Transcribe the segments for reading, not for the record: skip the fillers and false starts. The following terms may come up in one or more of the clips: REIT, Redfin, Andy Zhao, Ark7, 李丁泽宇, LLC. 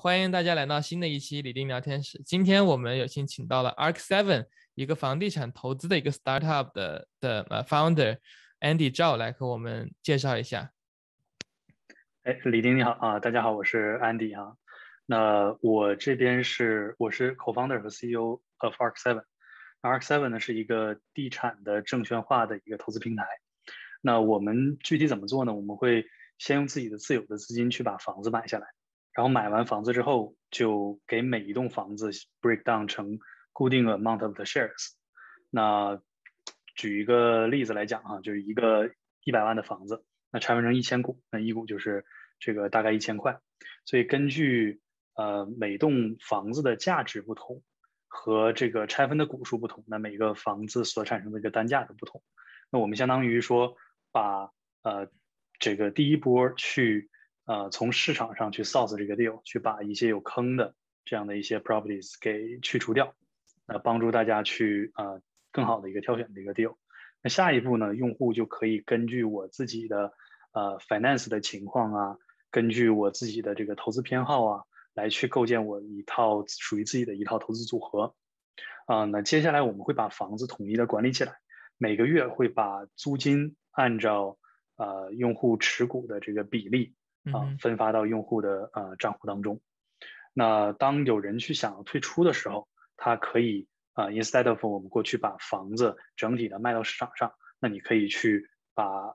欢迎大家来到新的一期李丁聊天室。今天我们有幸请到了 Ark7 一个房地产投资的一个 startup 的 founder Andy Zhao 来和我们介绍一下。李丁你好啊，大家好，我是 Andy 啊。那我这边是co-founder 和 CEO of Ark7。Ark7 呢是一个地产的证券化的一个投资平台。那我们具体怎么做呢？我们会先用自己的自有的资金去把房子买下来，然后买完房子之后就给每一栋房子 break down 成固定 amount of the shares。 那举一个例子来讲啊，就是一个100万的房子，那拆分成1000股，那一股就是这个大概1000块。所以根据每栋房子的价值不同和这个拆分的股数不同，那每个房子所产生的一个单价都不同。那我们相当于说把这个第一波去从市场上去 source 这个 deal， 去把一些有坑的这样的一些 properties 给去除掉，帮助大家去更好的一个挑选的一个 deal。 那下一步呢，用户就可以根据我自己的finance 的情况啊，根据我自己的这个投资偏好啊，来去构建我一套属于自己的一套投资组合。那接下来我们会把房子统一的管理起来，每个月会把租金按照用户持股的这个比例分发到用户的账户当中。那当有人去想要退出的时候，他可以instead of 我们过去把房子整体的卖到市场上，那你可以去把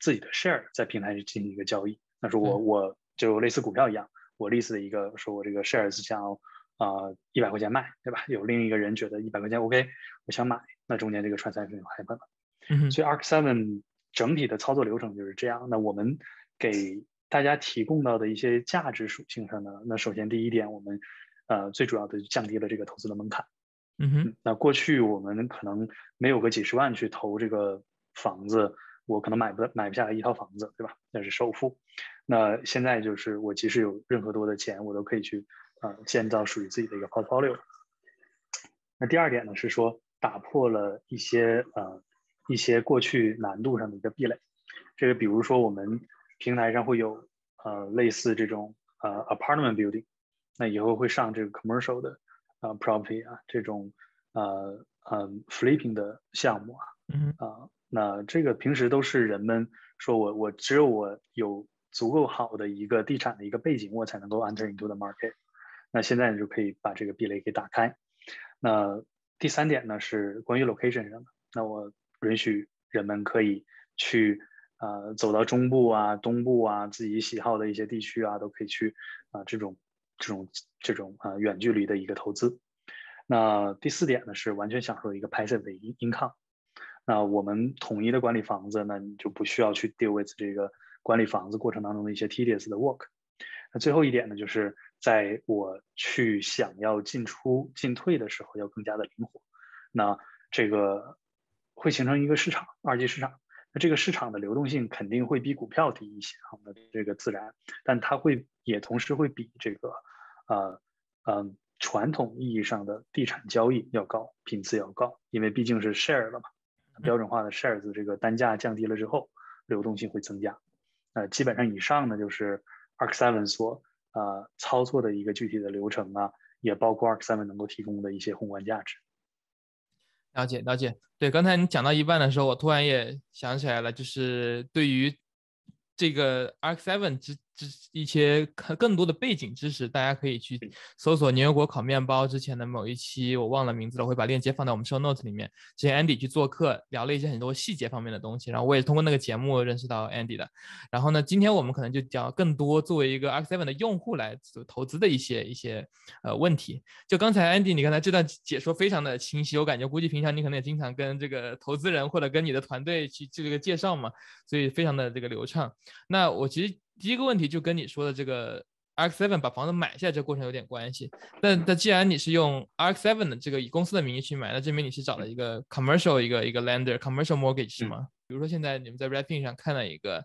自己的 share 在平台进行一个交易。那说我就类似股票一样，我 list 的一个说我这个 share 是想要100块钱卖，对吧？有另一个人觉得100块钱 OK， 我想买，那中间这个transaction就happen了。所以 Ark7 整体的操作流程就是这样。那我们给大家提供到的一些价值属性上呢，那首先第一点，我们最主要的降低了这个投资的门槛。那过去我们可能没有个几十万去投这个房子，我可能买不下来一套房子，对吧？那是首付。那现在就是我即使有任何多的钱，我都可以去建造属于自己的一个 portfolio。 那第二点呢，是说打破了一些过去难度上的一个壁垒。这个比如说我们平台上会有类似这种apartment building， 那以后会上这个 commercial 的property 啊，这种flipping 的项目啊。那这个平时都是人们说我只有我有足够好的一个地产的一个背景，我才能够 enter into the market。 那现在你就可以把这个壁垒给打开。那第三点呢，是关于 location 上的。那我允许人们可以去走到中部啊、东部啊，自己喜好的一些地区啊，都可以去这种远距离的一个投资。那第四点呢，是完全享受一个 passive 的 income。 那我们统一的管理房子呢，你就不需要去 deal with 这个管理房子过程当中的一些 tedious 的 work。 那最后一点呢，就是在我去想要进退的时候要更加的灵活。那这个会形成一个市场，二级市场。那这个市场的流动性肯定会比股票低一些，这个自然，但它会也同时会比这个传统意义上的地产交易要高，频次要高，因为毕竟是 share 了嘛，标准化的 share 的这个单价降低了之后，流动性会增加。基本上以上呢，就是 Ark7 所操作的一个具体的流程啊，也包括 Ark7 能够提供的一些宏观价值。了解了解。对，刚才你讲到一半的时候，我突然也想起来了，就是对于这个 Ark7 一些更多的背景知识，大家可以去搜索牛油果烤面包之前的某一期，我忘了名字了，我会把链接放到我们 show notes 里面。之前 Andy 去做客聊了一些很多细节方面的东西，然后我也通过那个节目认识到 Andy 的。然后呢，今天我们可能就讲更多作为一个 Ark7 的用户来投资的一些问题。就刚才 Andy 你刚才这段解说非常的清晰，我感觉估计平常你可能也经常跟这个投资人或者跟你的团队去这个介绍嘛，所以非常的这个流畅。那我其实第一个问题就跟你说的这个 Ark7 把房子买下来这过程有点关系，但既然你是用 Ark7 的这个以公司的名义去买，那证明你是找了一个 commercial 一个 lender commercial mortgage 是吗？比如说现在你们在 Redfin 上看了一个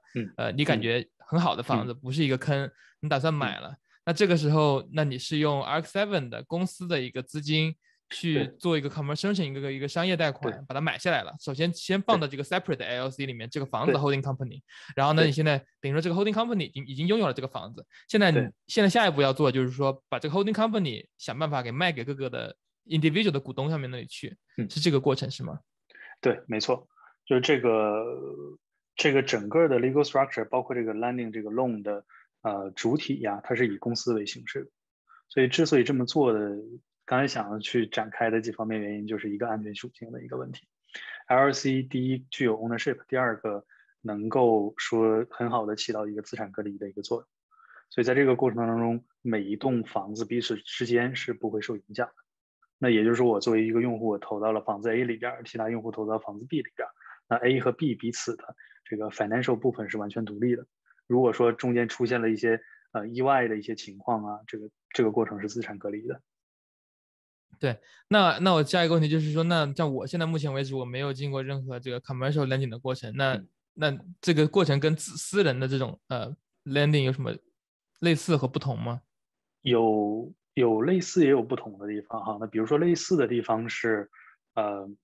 你感觉很好的房子，不是一个坑，你打算买了，那这个时候那你是用 Ark7 的公司的一个资金去做一个 conversion， 一个商业贷款把它买下来了。首先放到这个 separate LLC 里面，这个房子的 holding company。然后呢，你现在比如说这个 holding company 已经拥有了这个房子，现在下一步要做就是说把这个 holding company 想办法给卖给各个的 individual 的股东上面那里去，是这个过程是吗？对，没错，就是这个整个的 legal structure， 包括这个 lending 这个 loan 的主体呀，它是以公司为形式的。所以之所以这么做的，刚才想要去展开的几方面原因，就是一个安全属性的一个问题。LLC 第一具有 ownership， 第二个能够说很好的起到一个资产隔离的一个作用。所以在这个过程当中，每一栋房子彼此之间是不会受影响的。那也就是说，我作为一个用户，我投到了房子 A 里边，其他用户投到房子 B 里边，那 A 和 B 彼此的这个 financial 部分是完全独立的。如果说中间出现了一些意外的一些情况啊，这个过程是资产隔离的。对，那我下一个问题就是说，那像我现在目前为止我没有经过任何这个 commercial lending 的过程，那这个过程跟私人的这种lending 有什么类似和不同吗？有类似也有不同的地方哈。那比如说类似的地方是，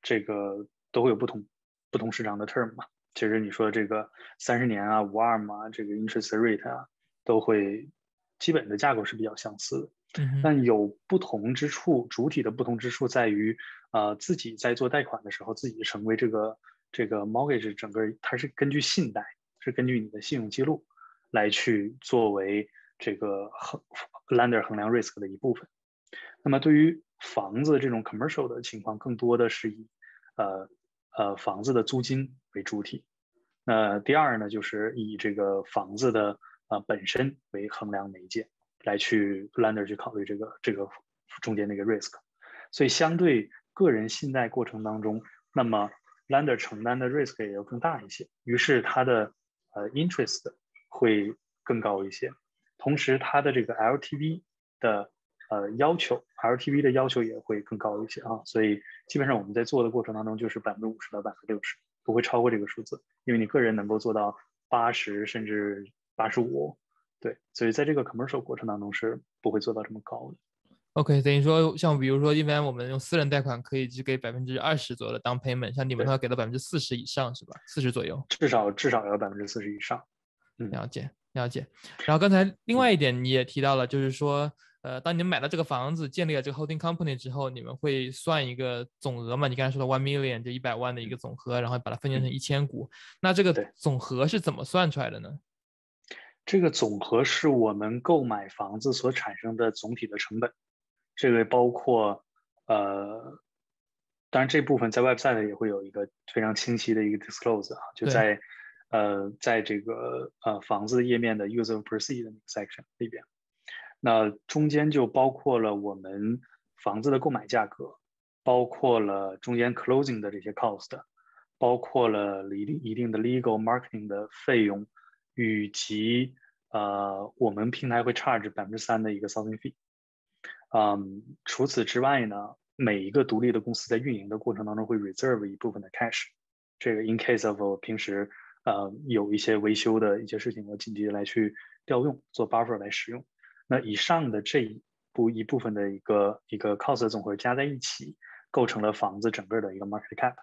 这个都会有不同市场的 term 嘛。其实你说这个30年啊、5ARM 啊、这个 interest rate 啊，都会基本的架构是比较相似的。但有不同之处，主体的不同之处在于，自己在做贷款的时候，自己成为这个 mortgage 整个它是根据信贷，是根据你的信用记录来去作为这个 lender 衡量 risk 的一部分。那么对于房子这种 commercial 的情况，更多的是以房子的租金为主体。那第二呢，就是以这个房子的本身为衡量媒介。来去 lender 去考虑这个中间那个 risk， 所以相对个人信贷过程当中，那么 lender 承担的 risk 也要更大一些，于是它的interest 会更高一些，同时它的这个 LTV 的要求 ，LTV 的要求也会更高一些啊，所以基本上我们在做的过程当中就是50%到60%，不会超过这个数字，因为你个人能够做到80%甚至85%。对，所以在这个 commercial 过程当中是不会做到这么高的。OK， 等于说像比如说一般我们用私人贷款可以只给20%左右的 down payment， 像你们要给到40%以上是吧？40左右，至少要40%以上。了解。然后刚才另外一点你也提到了，就是说当你们买到这个房子，建立了这个 holding company 之后，你们会算一个总额嘛？你刚才说的 1 million 就100万的一个总和，然后把它分解成1000股。那这个总和是怎么算出来的呢？这个总和是我们购买房子所产生的总体的成本，这个包括当然这部分在 website 也会有一个非常清晰的一个 disclose 啊，就在这个房子页面的 use of proceed 的 section 里边，那中间就包括了我们房子的购买价格，包括了中间 closing 的这些 cost， 包括了一定的 legal marketing 的费用。以及我们平台会 charge 3% 的一个 sourcing fee。除此之外呢，每一个独立的公司在运营的过程当中会 reserve 一部分的 cash， 这个 in case of 我平时有一些维修的一些事情，我紧急来去调用做 buffer 来使用。那以上的这一部分的一个 cost 总和加在一起，构成了房子整个的一个 market cap。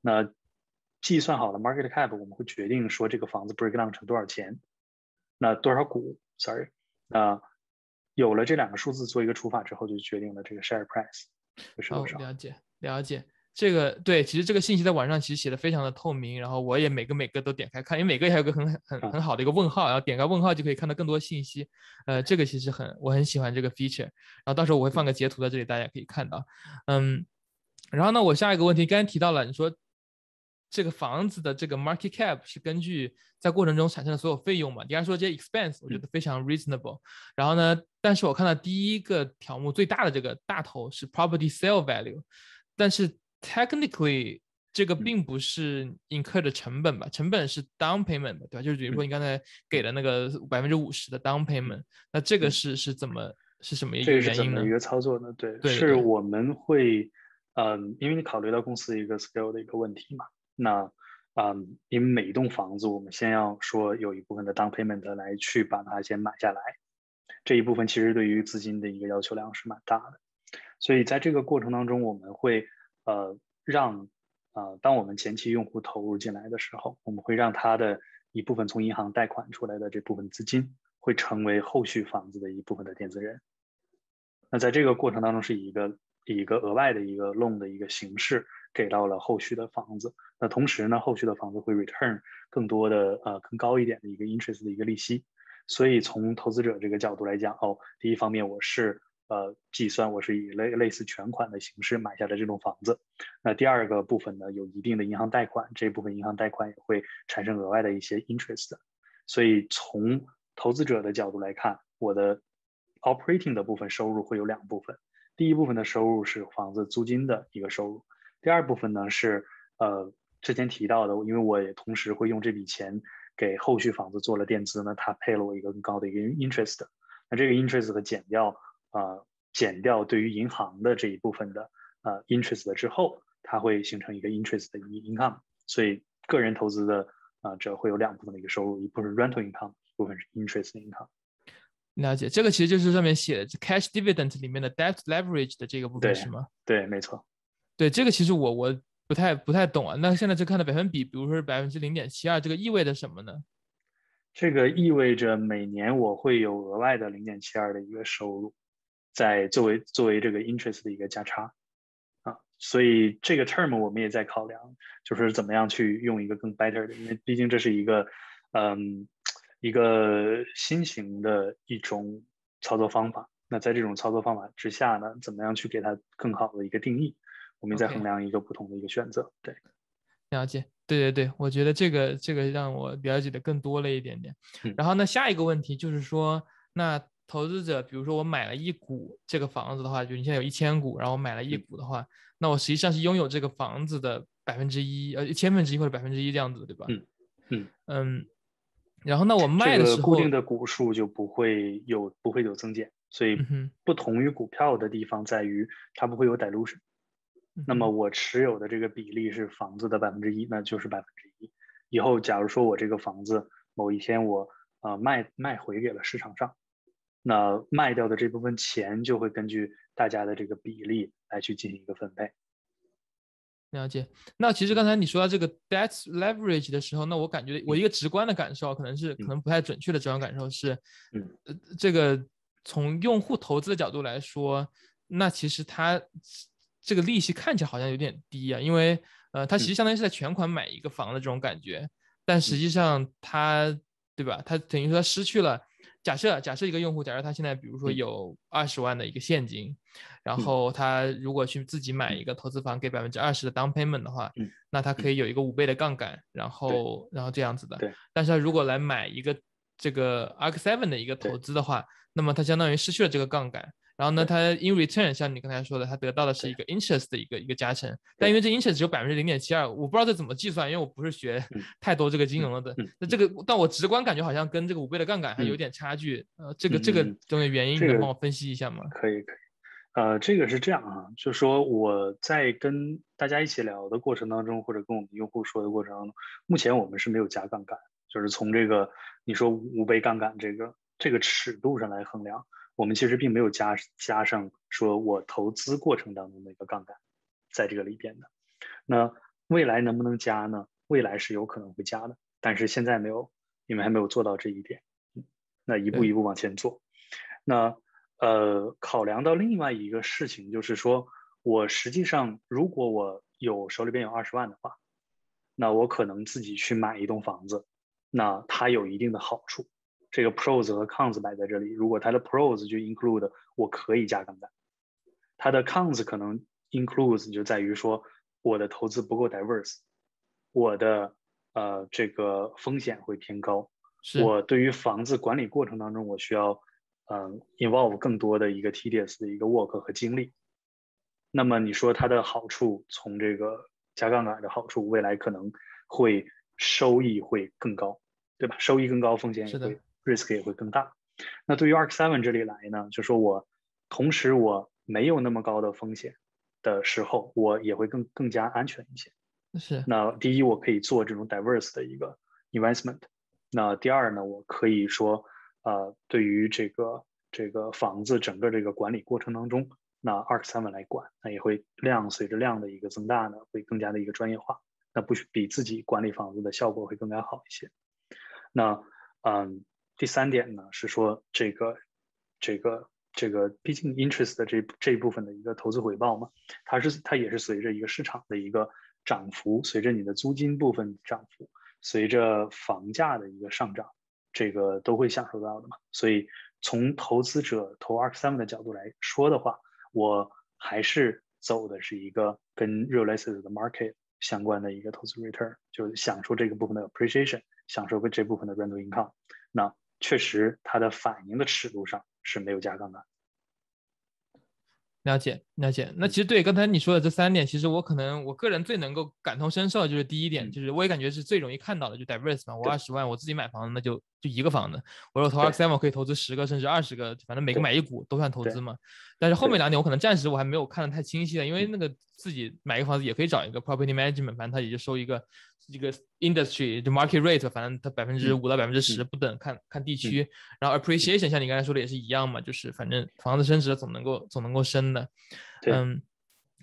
那计算好了 market cap， 我们会决定说这个房子 breakdown 成多少钱，那多少股 ，sorry， 那有了这两个数字做一个除法之后，就决定了这个 share price 是多少。了解，这个对，其实这个信息在网上其实写的非常的透明，然后我也每个都点开看，因为每个还有个很好的一个问号，然后点开问号就可以看到更多信息。这个其实我很喜欢这个 feature， 然后到时候我会放个截图在这里，大家可以看到。然后呢，我下一个问题刚才提到了，你说。这个房子的这个 market cap 是根据在过程中产生的所有费用嘛？你刚才说这些 expense 我觉得非常 reasonable。然后呢，但是我看到第一个条目最大的这个大头是 property sale value， 但是 technically 这个并不是 incurred 的成本吧？成本是 down payment 对吧？就是比如说你刚才给了那个50%的 down payment， 那这个是怎么是什么一个原因呢？这个是怎么一个操作呢？对，是我们会因为你考虑到公司一个 scale 的一个问题嘛。那，因为每一栋房子，我们先要说有一部分的 down payment 来去把它先买下来，这一部分其实对于资金的一个要求量是蛮大的。所以在这个过程当中，我们会让当我们前期用户投入进来的时候，我们会让他的一部分从银行贷款出来的这部分资金会成为后续房子的一部分的垫资人。那在这个过程当中是一个额外的一个 loan 的一个形式给到了后续的房子。那同时呢，后续的房子会 return 更多的更高一点的一个 interest 的一个利息。所以从投资者这个角度来讲，哦，第一方面我是计算我是以类似全款的形式买下的这种房子。那第二个部分呢，有一定的银行贷款，这部分银行贷款也会产生额外的一些 interest。所以从投资者的角度来看，我的 operating 的部分收入会有两部分。第一部分的收入是房子租金的一个收入，第二部分呢是之前提到的，因为我也同时会用这笔钱给后续房子做了垫资呢，它配了我一个更高的一个 interest。那这个 interest 的减掉对于银行的这一部分的interest 之后，它会形成一个 interest 的 income。 所以个人投资的这会有两部分的一个收入，一部分是 rental income， 一部分是 interest income。 了解，这个其实就是上面写的 cash dividend 里面的 debt leverage 的这个部分是吗？ 对，没错。对，这个其实我不太懂啊。那现在就看到百分比，比如说0.72%，这个意味着什么呢？这个意味着每年我会有额外的0.72%的一个收入，在作为这个 interest 的一个价差啊。所以这个 term 我们也在考量，就是怎么样去用一个更 better 的，因为毕竟这是一个新型的一种操作方法。那在这种操作方法之下呢，怎么样去给它更好的一个定义，我们再衡量一个不同的一个选择。对，了解。对，我觉得这个让我了解的更多了一点点。然后呢，下一个问题就是说，那投资者比如说我买了一股这个房子的话，就你现在有1000股，然后我买了一股的话，那我实际上是拥有这个房子的1%，1/1000或者1%这样子，对吧？然后那我卖的时候，这个固定的股数就不会有增减，所以不同于股票的地方在于它不会有 dilution。那么我持有的这个比例是房子的1%，那就是1%。以后假如说我这个房子某一天我卖回给了市场上，那卖掉的这部分钱就会根据大家的这个比例来去进行一个分配。了解。那其实刚才你说到这个 debt leverage 的时候，那我感觉我一个直观的感受可能不太准确的直观感受是，这个从用户投资的角度来说，那其实它这个利息看起来好像有点低啊，因为它其实相当于是在全款买一个房的这种感觉，但实际上它，对吧？它等于说它失去了，假设一个用户，假设他现在比如说有20万的一个现金，然后他如果去自己买一个投资房，给20%的 down payment 的话，那他可以有一个5倍的杠杆，然后这样子的。但是他如果来买一个这个 Ark7 的一个投资的话，那么他相当于失去了这个杠杆。然后呢，它 in return 像你刚才说的，它得到的是一个 interest 的一个加成，但因为这 interest 只有0.72%，我不知道这怎么计算，因为我不是学太多这个金融的。那这个，但我直观感觉好像跟这个5倍的杠杆还有点差距。这个中的原因能帮我分析一下吗？可以。这个是这样啊，就是说我在跟大家一起聊的过程当中，或者跟我们用户说的过程当中，目前我们是没有加杠杆，就是从这个你说5倍杠杆这个尺度上来衡量。我们其实并没有加上说我投资过程当中的一个杠杆在这个里边的。那未来能不能加呢？未来是有可能会加的，但是现在没有，因为还没有做到这一点。那一步一步往前做。那考量到另外一个事情，就是说我实际上如果我手里边有20万的话，那我可能自己去买一栋房子，那它有一定的好处。这个 pros 和 cons 摆在这里，如果它的 pros 就 include 我可以加杠杆，它的 cons 可能 includes 就在于说我的投资不够 diverse， 我的这个风险会偏高，我对于房子管理过程当中我需要involve 更多的一个 tedious 的一个 work 和精力。那么你说它的好处，从这个加杠杆的好处，未来可能会收益会更高，对吧？收益更高，风险也会risk 也会更大。那对于 Ark7 这里来呢，就说我同时我没有那么高的风险的时候，我也会更加安全一些。是。那第一，我可以做这种 diverse 的一个 investment。那第二呢，我可以说，对于这个房子整个这个管理过程当中，那 Ark7 来管，那也会量随着量的一个增大呢，会更加的一个专业化，那不比自己管理房子的效果会更加好一些。那第三点呢是说这个 Peaking Interest 的这一部分的一个投资回报嘛，它也是随着一个市场的一个涨幅，随着你的租金部分涨幅，随着房价的一个上涨，这个都会享受到的嘛。所以从投资者投 Ark7 的角度来说的话，我还是走的是一个跟 real estate 的 market 相关的一个投资 return， 就是享受这个部分的 appreciation， 享受这部分的 rental income。那确实它的反应的尺度上是没有加杠杆。了解了解。那其实对刚才你说的这三点，其实我个人最能够感同身受的就是第一点，就是我也感觉是最容易看到的，就 diverse 嘛，我20万我自己买房那就一个房子，我说投 Ark7 我可以投资10个甚至20个，反正每个买一股都算投资嘛。但是后面2点我可能暂时我还没有看得太清晰的，因为那个自己买一个房子也可以找一个 property management， 反正他也就收一个 industry 就 market rate， 反正它5%到10%不等，看地区。然后 appreciation 像你刚才说的也是一样嘛，就是反正房子升值总能够升的。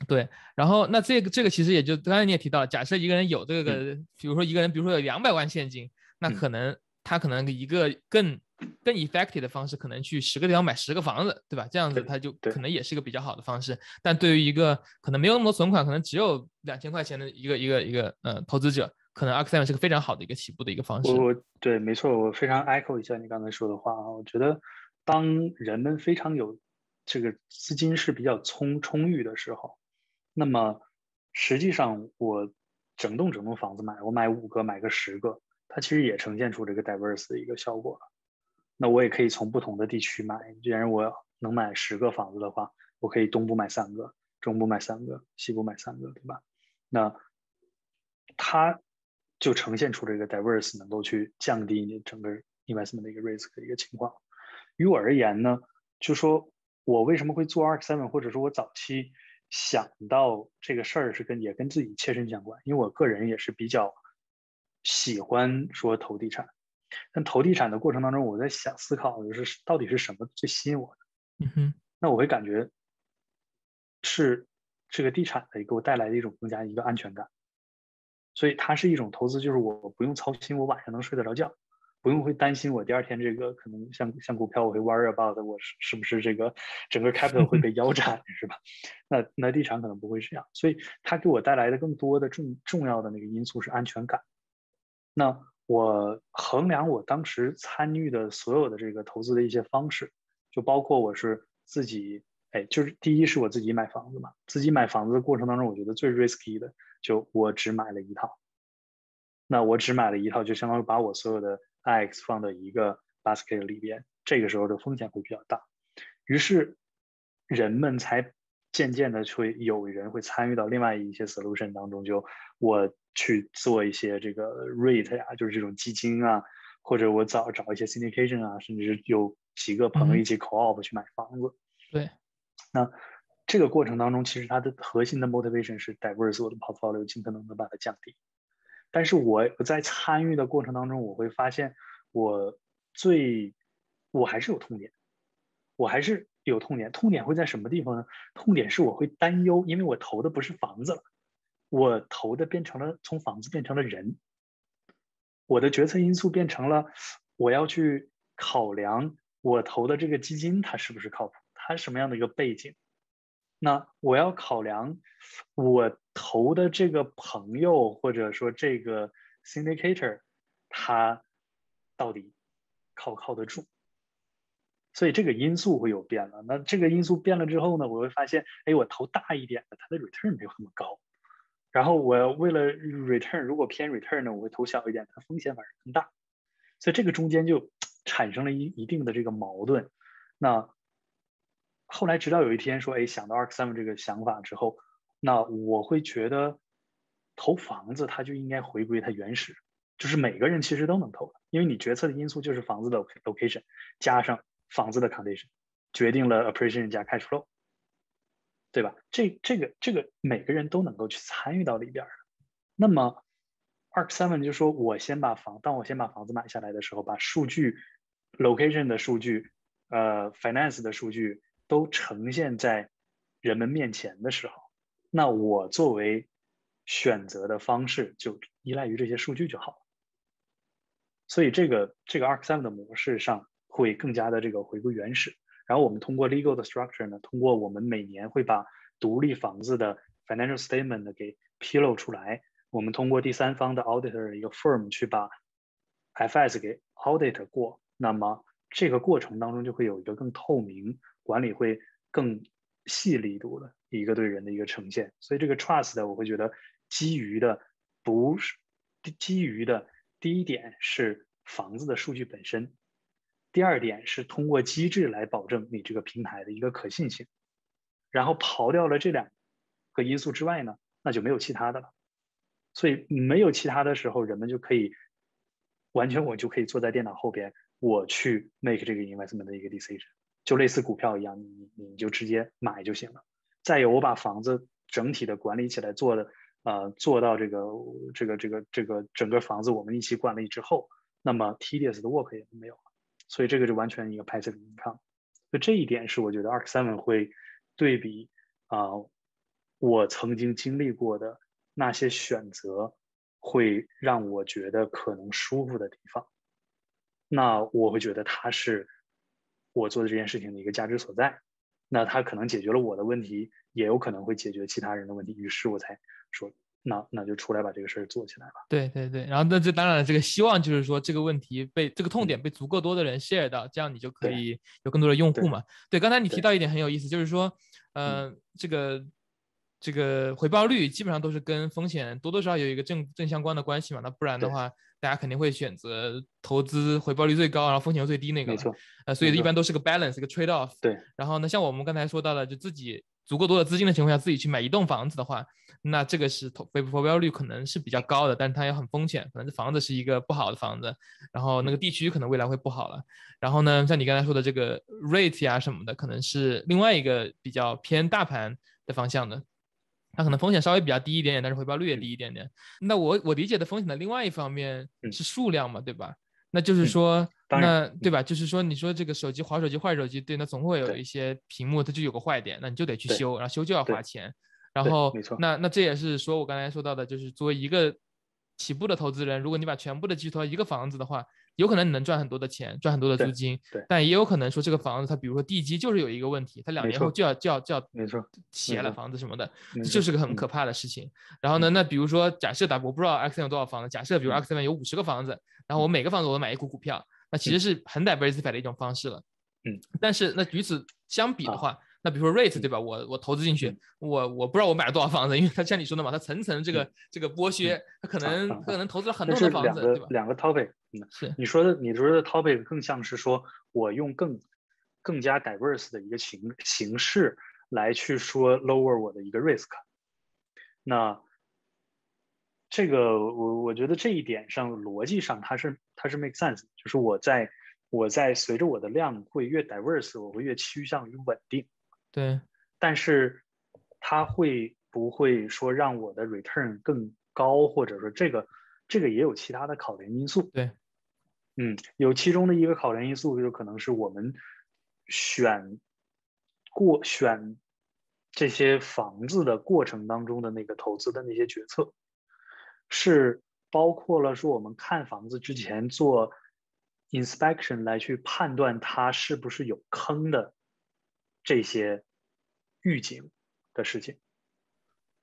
对。然后那这个其实也就刚才你也提到了，假设一个人有这个，比如说有200万现金，那可能他可能一个更 effective 的方式，可能去10个地方买10个房子，对吧？这样子它就可能也是一个比较好的方式。但对于一个可能没有那么多存款，可能只有2000块钱的一个投资者，可能 Ark7 是个非常好的一个起步的一个方式。对，没错，我非常 echo 一下你刚才说的话啊。我觉得当人们非常有这个资金是比较充裕的时候，那么实际上我整栋房子我买5个，买个10个，它其实也呈现出这个 diverse 的一个效果了。那我也可以从不同的地区买，既然我能买10个房子的话，我可以东部买3个，中部买3个，西部买3个，对吧？那它就呈现出这个 diverse 能够去降低你整个 investment 的一个 risk 的一个情况。于我而言呢，就说我为什么会做 Ark7， 或者说我早期想到这个事儿是也跟自己切身相关，因为我个人也是比较喜欢说投地产。但投地产的过程当中，我在思考就是到底是什么最吸引我的。那我会感觉是这个地产的给我带来的一种更加一个安全感，所以它是一种投资，就是我不用操心我晚上能睡得着觉，不用会担心我第二天这个可能像股票我会 worry about 我是不是这个整个 capital 会被腰斩，是吧？那地产可能不会这样，所以它给我带来的更多的重要的那个因素是安全感。那我衡量我当时参与的所有的这个投资的一些方式，就包括我是自己，就是第一是我自己买房子嘛，自己买房子的过程当中，我觉得最 risky 的就我只买了一套。那我只买了一套，就相当于把我所有的 IX 放到一个 basket 里边，这个时候的风险会比较大。于是人们才渐渐的有人会参与到另外一些 solution 当中，就我去做一些这个 REIT 呀，就是这种基金啊，或者我找一些 syndication 啊，甚至是有几个朋友一起 co-op 去买房子。对，那这个过程当中，其实它的核心的 motivation 是 diverse 我的 portfolio， 尽可能的把它降低。但是我在参与的过程当中，我会发现我还是有痛点，我还是有痛点。痛点会在什么地方呢？痛点是我会担忧，因为我投的不是房子了，我投的从房子变成了人，我的决策因素变成了我要去考量我投的这个基金它是不是靠谱，它什么样的一个背景，那我要考量我投的这个朋友或者说这个 syndicator 它到底靠得住，所以这个因素会有变了。那这个因素变了之后呢，我会发现，我投大一点的，它的 return 没有那么高。然后我为了 return， 如果偏 return 呢，我会投小一点，它风险反而更大，所以这个中间就产生了一定的这个矛盾。那后来直到有一天说，想到 Ark7 这个想法之后，那我会觉得投房子它就应该回归它原始，就是每个人其实都能投的，因为你决策的因素就是房子的 location 加上房子的 condition 决定了 appreciation 加 cash flow，对吧？这个每个人都能够去参与到里边。那么 Ark7 就说，当我先把房子买下来的时候，把数据 location 的数据，finance 的数据都呈现在人们面前的时候，那我作为选择的方式就依赖于这些数据就好了。所以这个 Ark7 的模式上会更加的这个回归原始。然后我们通过 legal 的 structure 呢，通过我们每年会把独立房子的 financial statement 呢给披露出来，我们通过第三方的 auditor 的一个 firm 去把 FS 给 audit 过，那么这个过程当中就会有一个更透明，管理会更细力度的一个对人的一个呈现。所以这个 trust 的我会觉得基于的第一点是房子的数据本身，第二点是通过机制来保证你这个平台的一个可信性。然后刨掉了这两个因素之外呢，那就没有其他的了。所以没有其他的时候，人们就可以完全，我就可以坐在电脑后边，我去 make 这个 investment 的一个 decision， 就类似股票一样，你就直接买就行了。再有，我把房子整体的管理起来做的，做到这个整个房子我们一起管理之后，那么 tedious 的 work 也没有了。所以这个就完全一个 passive income。所以这一点是我觉得 Ark7 会对比我曾经经历过的那些选择，会让我觉得可能舒服的地方。那我会觉得它是我做的这件事情的一个价值所在。那它可能解决了我的问题，也有可能会解决其他人的问题，于是我才说那就出来把这个事儿做起来吧。对对对，然后那就当然了，这个希望就是说这个问题被这个痛点被足够多的人 share 到，这样你就可以有更多的用户嘛。 对，刚才你提到一点很有意思，就是说这个回报率基本上都是跟风险多多少少有一个正相关的关系嘛，那不然的话大家肯定会选择投资回报率最高然后风险最低那个，没错所以一般都是个 balance 一个 trade off。 对，然后呢像我们刚才说到了，就自己足够多的资金的情况下自己去买一栋房子的话，那这个是回报率可能是比较高的，但它也很风险，可能这房子是一个不好的房子，然后那个地区可能未来会不好了。然后呢像你刚才说的这个 rate 呀什么的，可能是另外一个比较偏大盘的方向的，它可能风险稍微比较低一点点，但是回报率也低一点点。那我理解的风险的另外一方面是数量嘛，对吧？那就是说那对吧，就是说你说这个手机滑手机坏手机，对，那总会有一些屏幕它就有个坏点，那你就得去修，然后修就要花钱，然后那这也是说我刚才说到的，就是作为一个起步的投资人，如果你把全部的寄托一个房子的话，有可能你能赚很多的钱，赚很多的租金，但也有可能说这个房子它比如说地基就是有一个问题，它2年后就要斜了房子什么的，这就是个很可怕的事情。然后呢那比如说假设我不知道 Ark7 有多少房子，假设比如 Ark7 有50个房子，然后我每个房子我买一股股票，那其实是很 diversify 的一种方式了。但是那与此相比的话，那比如说 rate 对吧，我投资进去，我不知道我买了多少房子，因为它像你说的嘛，它层层这个剥削，它可能投资了很多的房子，对吧？两个 topic， 是你说的 topic 更像是说我用更加 diverse 的一个形式来去说 lower 我的一个 risk。那这个我觉得这一点上逻辑上它是 make sense， 就是我在随着我的量会越 diverse， 我会越趋向于稳定。对，但是它会不会说让我的 return 更高，或者说这个也有其他的考量因素。对，有其中的一个考量因素就可能是我们选这些房子的过程当中的那个投资的那些决策，是包括了说我们看房子之前做 inspection 来去判断它是不是有坑的。这些预警的事情，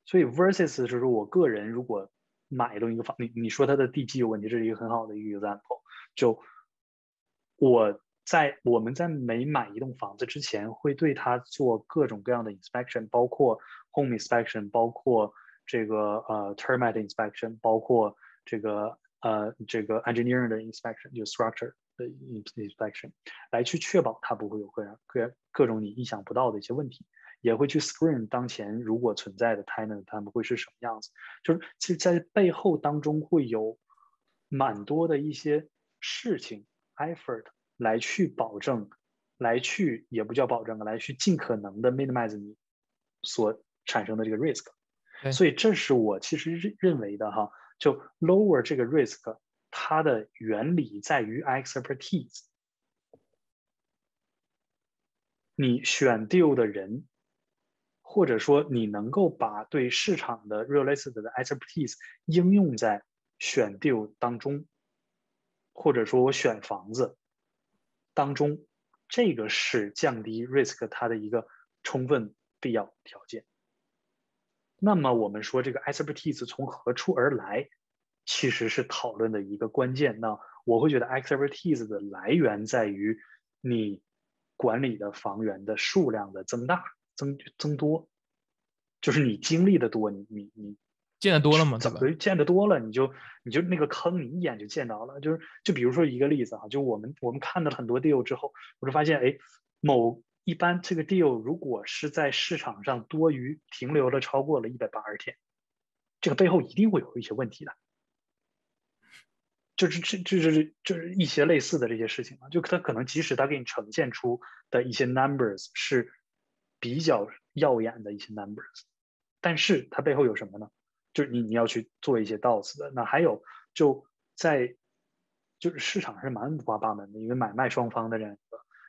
所以 versus 就是我个人如果买一个房，你说它的地基有问题，这是一个很好的一个 example。就我们在每买一栋房子之前，会对它做各种各样的 inspection， 包括 home inspection， 包括这个termite inspection， 包括这个 engineering 的 inspection， 就 structure。inspection 来去确保它不会有各种你意想不到的一些问题，也会去 screen 当前如果存在的 tenant 它们会是什么样子，就是其实在背后当中会有蛮多的一些事情 effort 来去保证，来去也不叫保证，来去尽可能的 minimize 你所产生的这个 risk。 所以这是我其实认为的哈，就 lower 这个 risk它的原理在于 expertise， 你选 deal 的人或者说你能够把对市场的 real estate 的 expertise 应用在选 deal 当中，或者说我选房子当中，这个是降低 risk 它的一个充分必要条件。那么我们说这个 expertise 从何处而来，其实是讨论的一个关键。那我会觉得 expertise 的来源在于你管理的房源的数量的增大、增多，就是你经历的多，你见得多了吗？怎么见得多了，你就那个坑你一眼就见到了。就比如说一个例子啊，就我们看到很多 deal 之后，我就发现哎，一般这个 deal 如果是在市场上多余停留了超过了180天，这个背后一定会有一些问题的。就是一些类似的这些事情啊，就它可能即使它给你呈现出的一些 numbers 是比较耀眼的一些 numbers， 但是它背后有什么呢？就是你要去做一些 doubts 的。那还有就是市场是蛮五花八门的，因为买卖双方的这样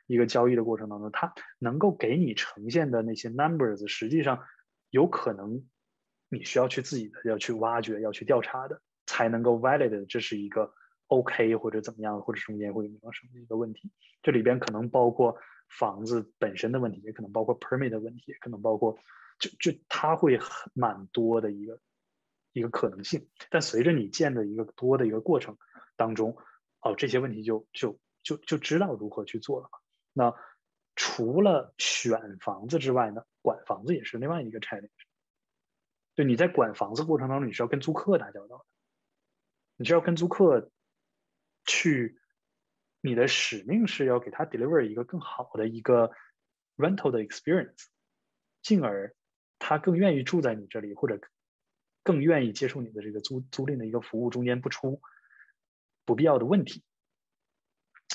一个交易的过程当中，它能够给你呈现的那些 numbers， 实际上有可能你需要去自己的要去挖掘、要去调查的，才能够 validate 这是一个。OK 或者怎么样，或者中间会有什么一个问题，这里边可能包括房子本身的问题，也可能包括 permit 的问题，也可能包括就它会蛮多的一个可能性。但随着你建的一个多的一个过程当中，这些问题就知道如何去做了。那除了选房子之外呢，管房子也是另外一个 challenge。就你在管房子过程当中，你是要跟租客打交道的，你是要跟租客。你的使命是要给他 deliver 一个更好的一个 rental 的 experience， 进而他更愿意住在你这里，或者更愿意接受你的这个租赁的一个服务，中间不出不必要的问题。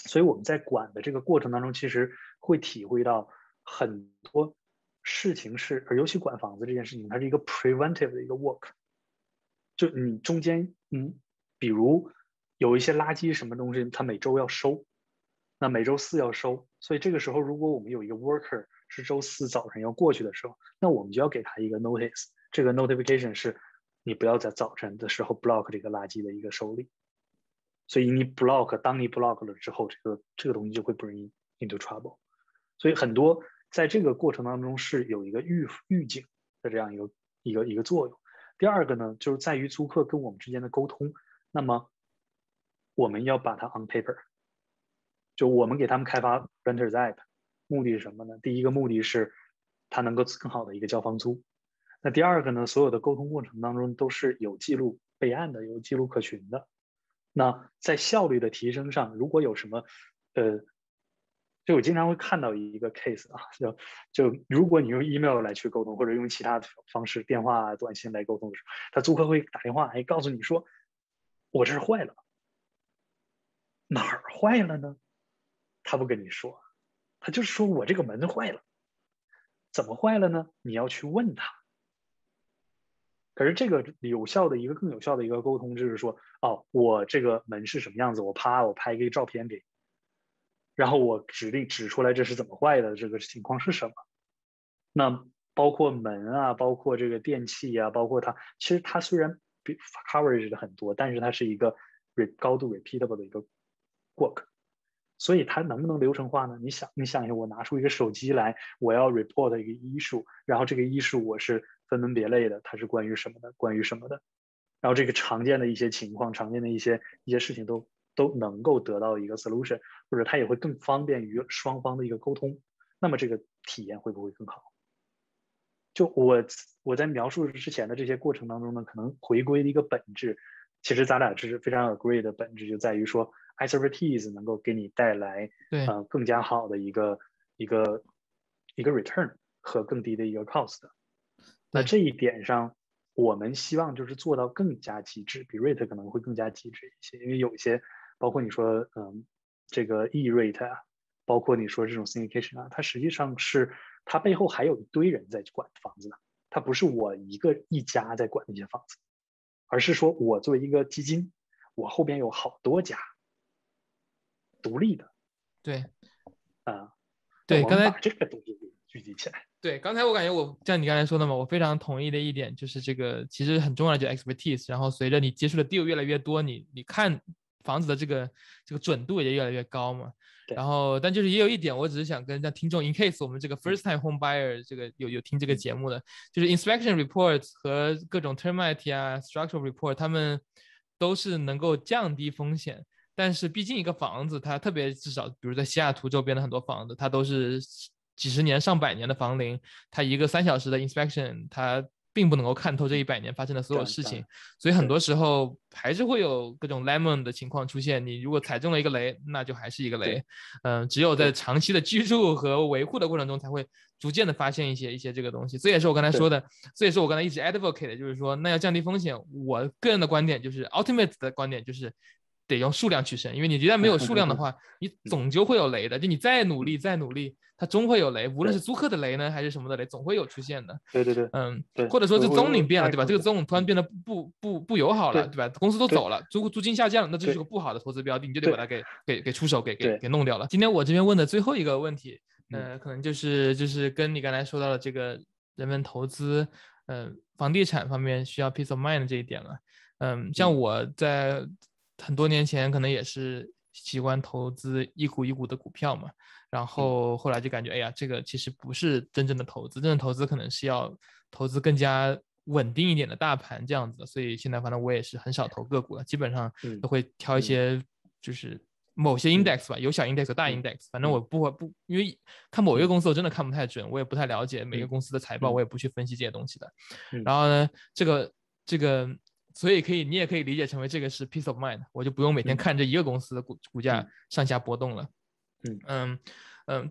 所以我们在管的这个过程当中，其实会体会到很多事情是，尤其管房子这件事情，它是一个 preventive 的一个 work， 就你中间比如。有一些垃圾什么东西，它每周要收，那每周四要收，所以这个时候如果我们有一个 worker 是周四早晨要过去的时候，那我们就要给他一个 notice， 这个 notification 是你不要在早晨的时候 block 这个垃圾的一个收理。所以当你 block 了之后，这个东西就会 bring into trouble。所以很多在这个过程当中是有一个预警的这样一个作用。第二个呢，就是在于租客跟我们之间的沟通，那么我们要把它 on paper， 就我们给他们开发 Renters App， 目的是什么呢？第一个目的是它能够更好的一个交房租。那第二个呢，所有的沟通过程当中都是有记录备案的，有记录可循的。那在效率的提升上，如果有什么就我经常会看到一个 case 啊，就如果你用 email 来去沟通，或者用其他的方式，电话、短信来沟通的时候，他租客会打电话，告诉你说我这是坏了。哪儿坏了呢？他不跟你说，他就是说我这个门坏了。怎么坏了呢？你要去问他。可是这个更有效的一个沟通就是说，我这个门是什么样子，我拍一个照片给你，然后我指出来这是怎么坏的，这个情况是什么。那包括门啊，包括这个电器啊，包括它，其实它虽然 coverage 的很多，但是它是一个高度 repeatable 的一个work， 所以它能不能流程化呢？你想一下，我拿出一个手机来，我要 report 一个 issue， 然后这个 issue 我是分门别类的，它是关于什么的，然后这个常见的一些情况，常见的一些事情都能够得到一个 solution， 或者它也会更方便于双方的一个沟通。那么这个体验会不会更好？就我在描述之前的这些过程当中呢，可能回归的一个本质，其实咱俩是非常 agree 的本质就在于说。expertise 能够给你带来更加好的一个 return 和更低的一个 cost。那这一点上，我们希望就是做到更加极致，比 rate 可能会更加极致一些，因为有一些包括你说这个 E rate 啊，包括你说这种 syndication 啊，它实际上是它背后还有一堆人在管房子的，它不是我一家在管那些房子，而是说我作为一个基金，我后边有好多家。独立的，对，对，刚才这个东西聚集起来。对，刚才我感觉我像你刚才说的嘛，我非常同意的一点就是这个其实很重要的就是 expertise， 然后随着你接触的 deal 越来越多，你看房子的这个准度也越来越高嘛。然后但就是也有一点我只是想跟听众 in case 我们这个 first time home buyer 这个有听这个节目的，就是 inspection report 和各种 termite 啊 structural report 他们都是能够降低风险，但是毕竟一个房子它特别至少比如在西雅图周边的很多房子它都是几十年上百年的房龄，它一个3小时的 inspection 它并不能够看透这100年发生的所有事情，所以很多时候还是会有各种 lemon 的情况出现，你如果踩中了一个雷那就还是一个雷，只有在长期的居住和维护的过程中才会逐渐的发现一些这个东西，这也是我刚才说的，这也是我刚才一直 advocate 的，就是说那要降低风险，我个人的观点就是 ultimate 的观点就是得用数量取胜，因为你一旦没有数量的话你总就会有雷的，就你再努力它终会有雷，无论是租客的雷呢还是什么的雷总会有出现的。对对，或者说这宗领变了，对吧，这个宗领突然变得不友好了，对吧，公司都走了，租金下降了，那这就是个不好的投资标的，你就得把它给出手给弄掉了。今天我这边问的最后一个问题可能就是跟你刚才说到的这个人们投资房地产方面需要 peace of mind 这一点了。像我在很多年前可能也是习惯投资一股一股的股票嘛，然后后来就感觉哎呀，这个其实不是真正的投资，真正投资可能是要投资更加稳定一点的大盘这样子，所以现在反正我也是很少投个股了，基本上都会挑一些就是某些 index 吧，有小 index 有大 index， 反正我不因为看某一个公司我真的看不太准，我也不太了解每个公司的财报，我也不去分析这些东西的。然后呢这个所以你也可以理解成为这个是 peace of mind， 我就不用每天看这一个公司的股价上下波动了。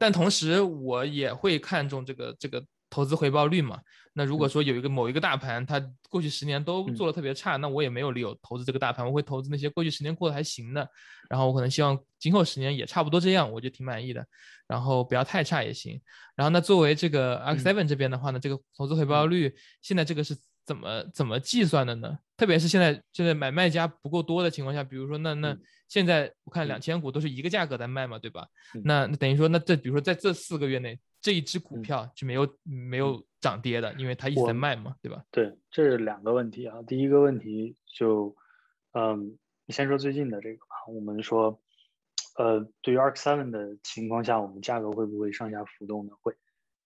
但同时我也会看重这个投资回报率嘛。那如果说有某一个大盘它过去10年都做得特别差，那我也没有理由投资这个大盘，我会投资那些过去10年过得还行的，然后我可能希望今后10年也差不多这样，我就挺满意的，然后不要太差也行。然后那作为这个 Ark7 这边的话呢，这个投资回报率现在这个是怎么计算的呢？特别是现在买卖家不够多的情况下，比如说那现在我看2000股都是一个价格在卖嘛，对吧？那等于说那这比如说在这4个月内这一只股票就没有涨跌的，因为它一直在卖嘛，对吧？对，这是2个问题啊。第一个问题就你先说最近的这个吧。我们说对于 Ark7 的情况下，我们价格会不会上下浮动呢？会。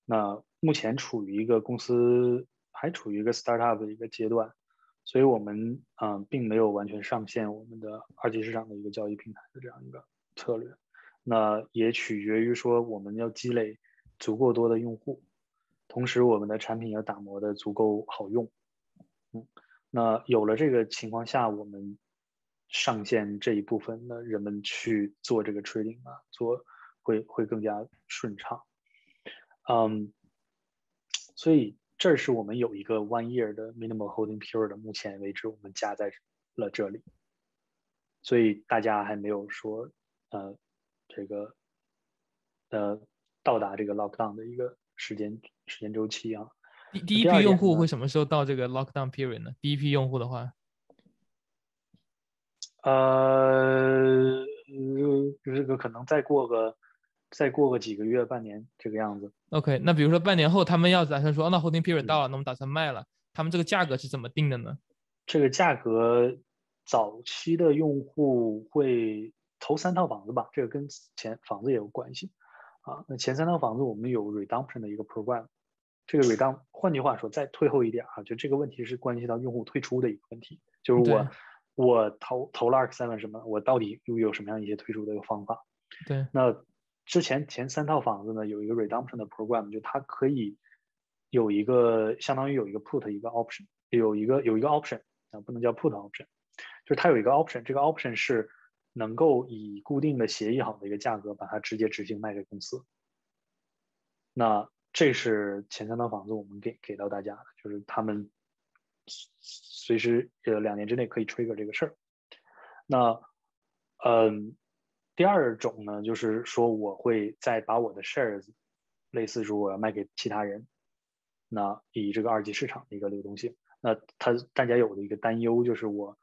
那目前处于一个公司还处于一个 startup 的一个阶段，所以我们并没有完全上线我们的二级市场的一个交易平台的这样一个策略，那也取决于说我们要积累足够多的用户，同时我们的产品要打磨的足够好用。那有了这个情况下，我们上线这一部分呢，人们去做这个 trading 啊，会更加顺畅。所以这是我们有一个 1 year 的 minimal holding period， 目前为止我们加在了这里，所以大家还没有说到达这个 lockdown 的一个时间周期啊。第一批用户会什么时候到这个 lockdown period 呢？第一批用户的话，这个可能再过个几个月半年这个样子。 OK， 那比如说半年后他们要打算说那 holding period 到了，那我们打算卖了，他们这个价格是怎么定的呢？这个价格早期的用户会投3套房子吧，这个跟前房子也有关系啊。那前3套房子我们有 redemption 的一个 program， 这个 redemption 换句话说再退后一点啊，就这个问题是关系到用户退出的一个问题，就是我投了 Ark7 什么，我到底又有什么样一些退出的一个方法。对，那之前前3套房子呢有一个 redemption 的 program， 就它可以有一个相当于有一个 put 一个 option， 有一个 option 啊，不能叫 put option， 就是它有一个 option， 这个 option 是能够以固定的协议好的一个价格把它直接执行卖给公司。那这是前3套房子我们给到大家的，就是他们随时2年之内可以 trigger 这个事儿。那第二种呢，就是说我会再把我的 shares， 类似说我要卖给其他人，那以这个二级市场的一个流动性，那大家有的一个担忧就是我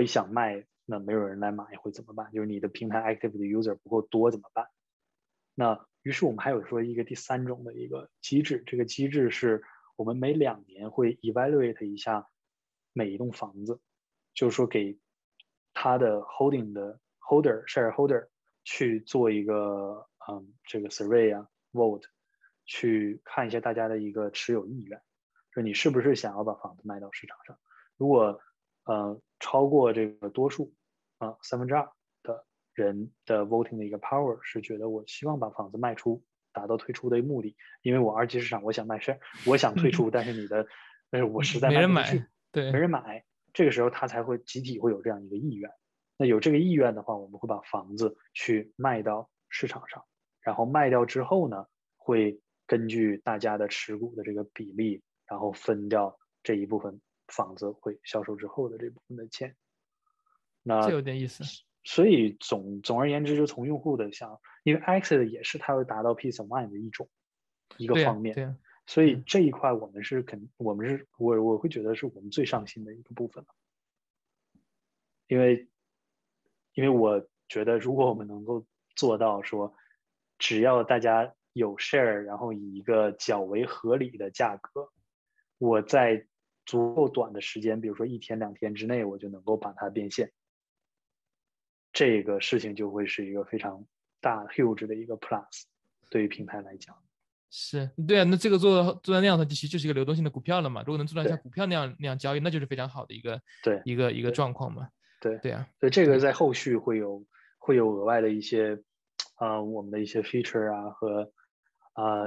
一想卖，那没有人来买会怎么办？就是你的平台 active 的 user 不够多怎么办？那于是我们还有说一个第三种的一个机制，这个机制是我们每2年会 evaluate 一下每一栋房子，就是说给它的 holding 的 shareholder 去做一个这个 survey 啊 vote， 去看一下大家的一个持有意愿，就你是不是想要把房子卖到市场上，如果超过这个多数2/3的人的 voting 的一个 power 是觉得我希望把房子卖出，达到退出的目的，因为我二级市场我想卖身，我想退出，但是你的但是我实在卖不出去，没人买，这个时候他才会集体会有这样一个意愿。那有这个意愿的话，我们会把房子去卖到市场上，然后卖掉之后呢，会根据大家的持股的这个比例，然后分掉这一部分房子会销售之后的这部分的钱。那这有点意思。所以总而言之，就从用户的想，因为 exit 也是它会达到 peace of mind 的一个方面，对啊，所以这一块我们是我会觉得是我们最上心的一个部分了，因为我觉得如果我们能够做到说，只要大家有 share， 然后以一个较为合理的价格，我在足够短的时间，比如说1天2天之内，我就能够把它变现。这个事情就会是一个非常大 huge 的一个 plus， 对于平台来讲是对啊。那这个做到那样的其实就是一个流动性的股票了嘛，如果能做到像股票那样交易，那就是非常好的一个状况嘛。对啊，所以这个在后续会有额外的一些我们的一些 feature 啊和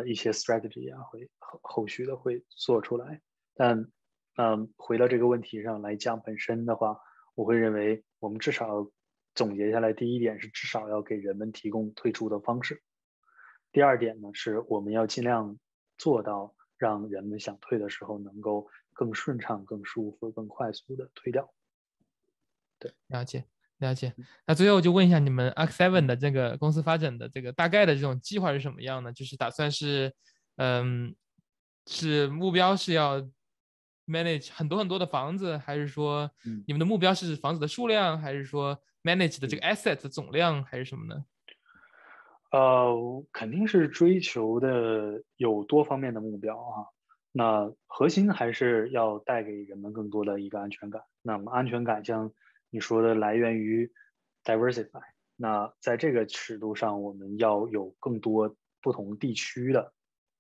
一些 strategy 啊会后续的会做出来。但回到这个问题上来讲本身的话，我会认为我们至少总结下来，第一点是至少要给人们提供退出的方式，第二点呢是我们要尽量做到让人们想退的时候能够更顺畅更舒服更快速的退掉。对，了解。那最后就问一下你们 Ark7 的这个公司发展的这个大概的这种计划是什么样呢？就是打算是是目标是要manage 很多的房子，还是说你们的目标是房子的数量，还是说 manage 的这个 asset 的总量，还是什么呢？肯定是追求的有多方面的目标啊。那核心还是要带给人们更多的一个安全感。那么安全感像你说的来源于 diversify。那在这个尺度上，我们要有更多不同地区的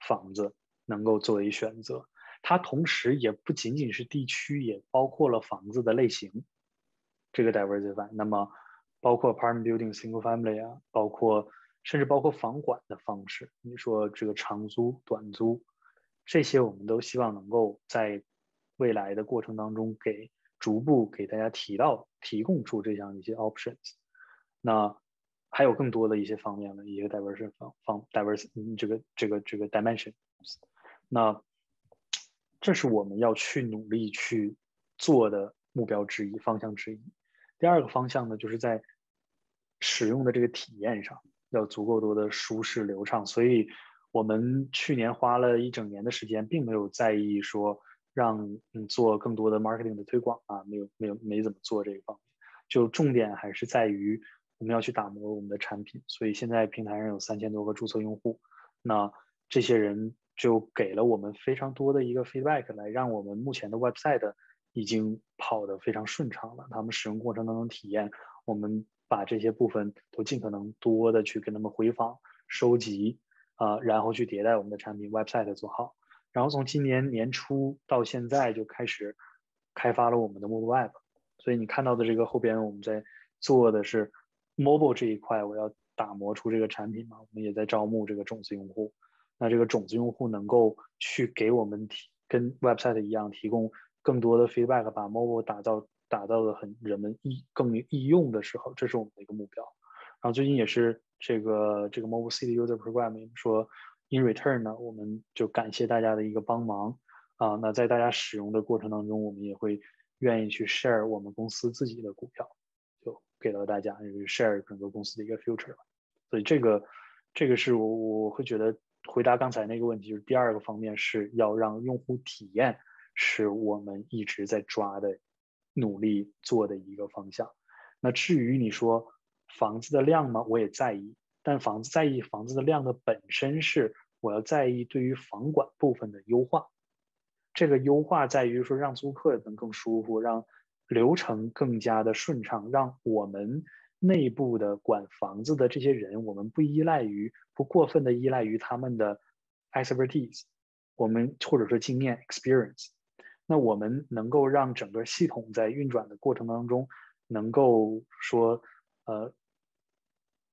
房子能够作为选择。它同时也不仅仅是地区，也包括了房子的类型，这个 diversify。 那么包括 apartment building single family 啊，甚至包括房管的方式，你说这个长租短租，这些我们都希望能够在未来的过程当中逐步给大家提供出这样一些 options。 那还有更多的一些方面的一个 这个 dimension。 那这是我们要去努力去做的目标之一，方向之一。第二个方向呢，就是在使用的这个体验上要足够多的舒适流畅。所以我们去年花了1整年的时间，并没有在意说让做更多的 marketing 的推广啊，没怎么做这一方面，就重点还是在于我们要去打磨我们的产品。所以现在平台上有3000多个注册用户，那这些人就给了我们非常多的一个 feedback， 来让我们目前的 website 已经跑得非常顺畅了。他们使用过程当中体验，我们把这些部分都尽可能多的去跟他们回访收集然后去迭代我们的产品 website 做好。然后从今年年初到现在就开始开发了我们的 mobile app。 所以你看到的这个后边我们在做的是 mobile 这一块，我要打磨出这个产品嘛，我们也在招募这个种子用户。那这个种子用户能够去给我们跟 website 一样提供更多的 feedback， 把 mobile 打造的很人们更易用的时候，这是我们的一个目标。然后最近也是这个 mobile city user program 说 in return 呢，我们就感谢大家的一个帮忙啊。那在大家使用的过程当中，我们也会愿意去 share 我们公司自己的股票，就给到大家，就是 share 整个公司的一个 future。 所以这个是我会觉得回答刚才那个问题，就是第二个方面是要让用户体验，是我们一直在抓的努力做的一个方向。那至于你说房子的量吗，我也在意，但在意房子的量的本身是我要在意对于房管部分的优化。这个优化在于说让租客能更舒服，让流程更加的顺畅，让我们内部的管房子的这些人，我们不过分的依赖于他们的 expertise， 我们或者说经验 experience。那我们能够让整个系统在运转的过程当中，能够说，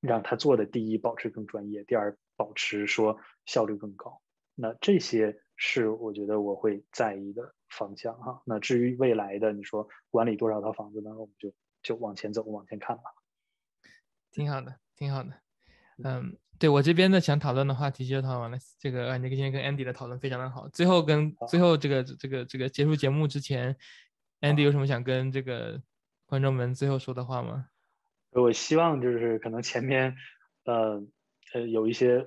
让他做的第一保持更专业，第二保持说效率更高。那这些是我觉得我会在意的方向哈。那至于未来的你说管理多少套房子呢，我们就往前走，往前看吧。挺好的，挺好的。对，我这边呢想讨论的话题就讨论完了。这个今天跟 Andy 的讨论非常的好。最后这个结束节目之前 ，Andy 有什么想跟这个观众们最后说的话吗？我希望就是可能前面有一些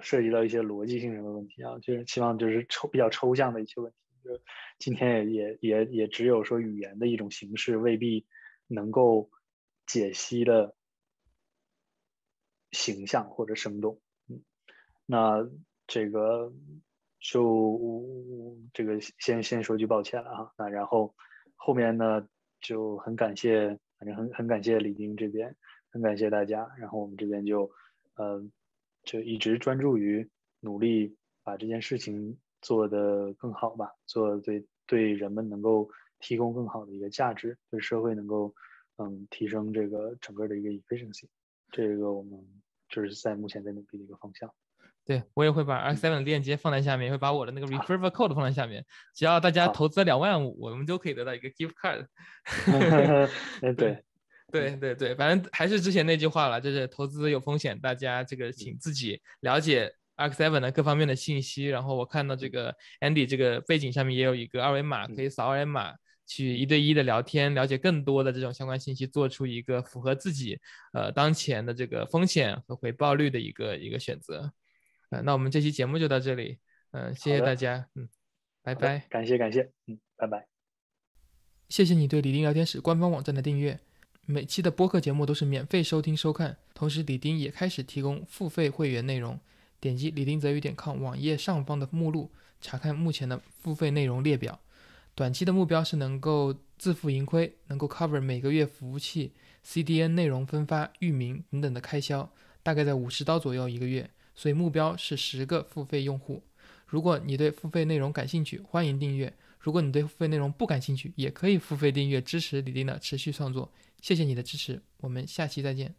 涉及到一些逻辑性什么问题啊，就是希望就是比较抽象的一些问题。就今天也只有说语言的一种形式未必能够解析的形象或者生动，那这个先说句抱歉了啊。那然后后面呢就很感谢，反正很感谢李丁这边，很感谢大家。然后我们这边就一直专注于努力把这件事情做得更好吧，做对人们能够提供更好的一个价值，对社会能够提升这个整个的一个 efficiency。这个我们就是在目前在努力的一个方向。对，我也会把 Ark7 的链接放在下面，也会把我的那个 referral code 放在下面。只要大家投资2万5，我们就可以得到一个 gift card。对，反正还是之前那句话了，就是投资有风险，大家这个请自己了解 Ark7 的各方面的信息。然后我看到这个 Andy 这个背景下面也有一个二维码，可以扫二维码。去一对一的聊天，了解更多的这种相关信息，做出一个符合自己当前的这个风险和回报率的一个选择。那我们这期节目就到这里，谢谢大家，拜拜，感谢，拜拜。谢谢你对李丁聊天室官方网站的订阅，每期的播客节目都是免费收听收看，同时李丁也开始提供付费会员内容，点击李丁泽宇.com 网页上方的目录，查看目前的付费内容列表。短期的目标是能够自负盈亏，能够 cover 每个月服务器 CDN 内容分发、域名等等的开销，大概在$50左右一个月，所以目标是10个付费用户。如果你对付费内容感兴趣，欢迎订阅，如果你对付费内容不感兴趣，也可以付费订阅支持李丁的持续创作。谢谢你的支持，我们下期再见。